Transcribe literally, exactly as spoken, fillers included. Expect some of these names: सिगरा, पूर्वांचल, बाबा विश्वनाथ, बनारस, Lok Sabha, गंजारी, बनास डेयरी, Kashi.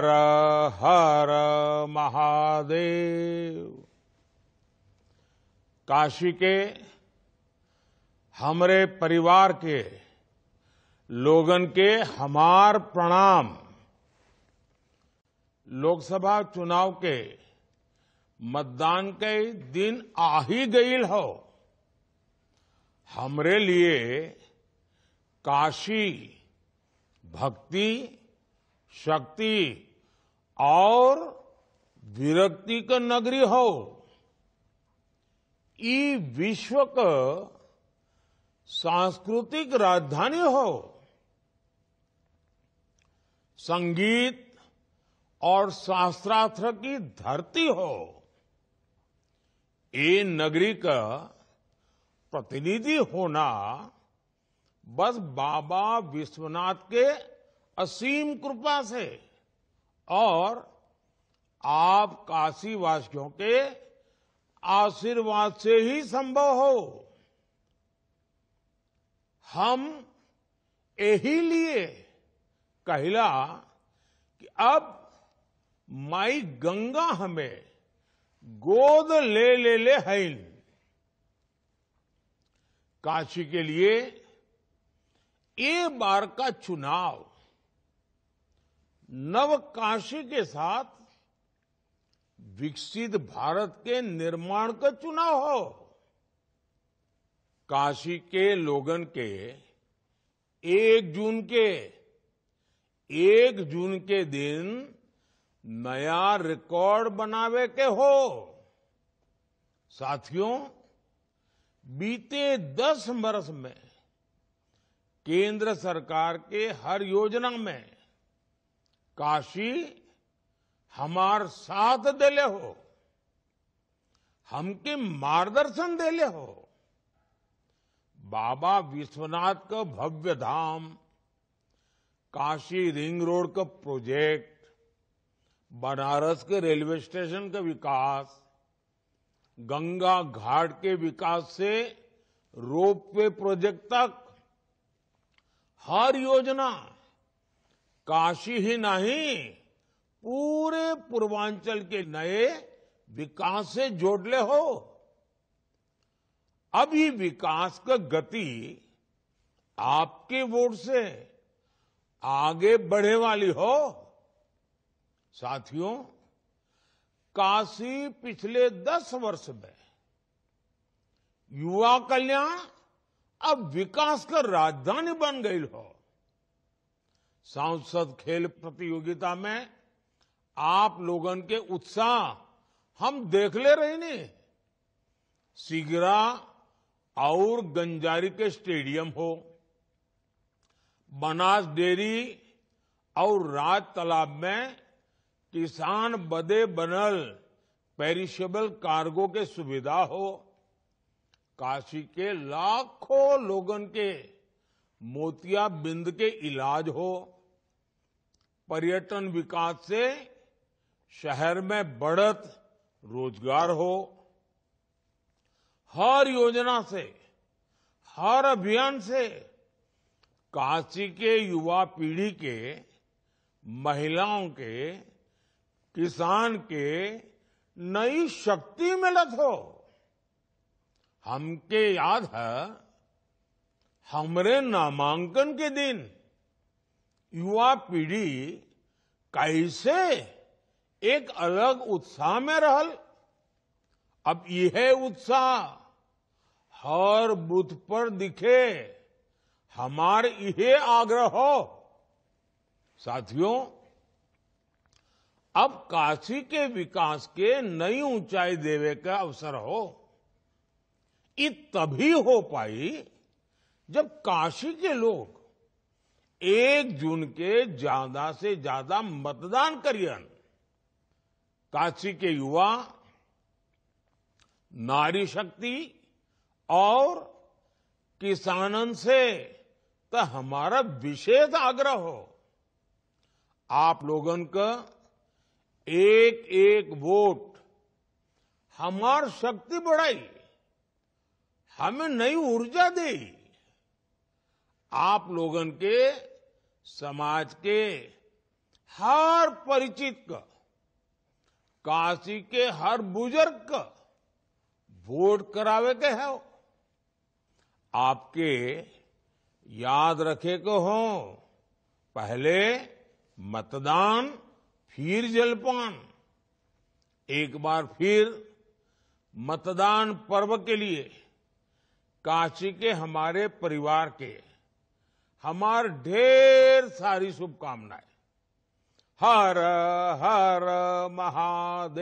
हर हर महादेव। काशी के हमरे परिवार के लोगन के हमार प्रणाम। लोकसभा चुनाव के मतदान के दिन आ ही गईल हो। हमरे लिए काशी भक्ति, शक्ति और विरक्ति का नगरी हो। ई विश्व का सांस्कृतिक राजधानी हो। संगीत और शास्त्रार्थ की धरती हो। ये नगरी का प्रतिनिधि होना बस बाबा विश्वनाथ के असीम कृपा से और आप काशीवासियों के आशीर्वाद से ही संभव हो। हम यही लिए कहला कि अब माई गंगा हमें गोद ले ले ले हैन। काशी के लिए ये बार का चुनाव नव काशी के साथ विकसित भारत के निर्माण का चुनाव हो। काशी के लोगन के एक जून के एक जून के दिन नया रिकॉर्ड बनावे के हो। साथियों, बीते दस वर्ष में केंद्र सरकार के हर योजना में काशी हमार साथ देले हो, हमके मार्गदर्शन देले हो। बाबा विश्वनाथ का भव्य धाम, काशी रिंग रोड का प्रोजेक्ट, बनारस के रेलवे स्टेशन का विकास, गंगा घाट के विकास से रोपवे प्रोजेक्ट तक हर योजना काशी ही नहीं पूरे पूर्वांचल के नए विकास से जोड़ले हो। अभी विकास का गति आपके वोट से आगे बढ़े वाली हो। साथियों, काशी पिछले दस वर्ष में युवा कल्याण अब विकास का राजधानी बन गई हो। सांसद खेल प्रतियोगिता में आप लोगन के उत्साह हम देख ले रहे नहीं। सिगरा और गंजारी के स्टेडियम हो, बनास डेयरी और राज तालाब में किसान बदे बनल पेरिशेबल कार्गो के सुविधा हो। काशी के लाखों लोगन के मोतियाबिंद के इलाज हो। पर्यटन विकास से शहर में बढ़त रोजगार हो। हर योजना से, हर अभियान से काशी के युवा पीढ़ी के, महिलाओं के, किसान के नई शक्ति मिलत हो। हमके याद है हमरे नामांकन के दिन युवा पीढ़ी कैसे एक अलग उत्साह में रहल। अब यह उत्साह हर बूथ पर दिखे, हमार यह आग्रह हो। साथियों, अब काशी के विकास के नई ऊंचाई देवे का अवसर हो। ये तभी हो पाई जब काशी के लोग एक जून के ज्यादा से ज्यादा मतदान करियन। काशी के युवा नारी शक्ति और किसानन से तो हमारा विशेष आग्रह हो। आप लोगन का एक एक वोट हमार शक्ति बढ़ाई, हमें नई ऊर्जा दी। आप लोगन के समाज के हर परिचित का, काशी के हर बुजुर्ग का वोट करावे के हो, आपके याद रखे को हो, पहले मतदान फिर जलपान। एक बार फिर मतदान पर्व के लिए काशी के हमारे परिवार के हमारे ढेर सारी शुभकामनाएं। हर हर महादेव।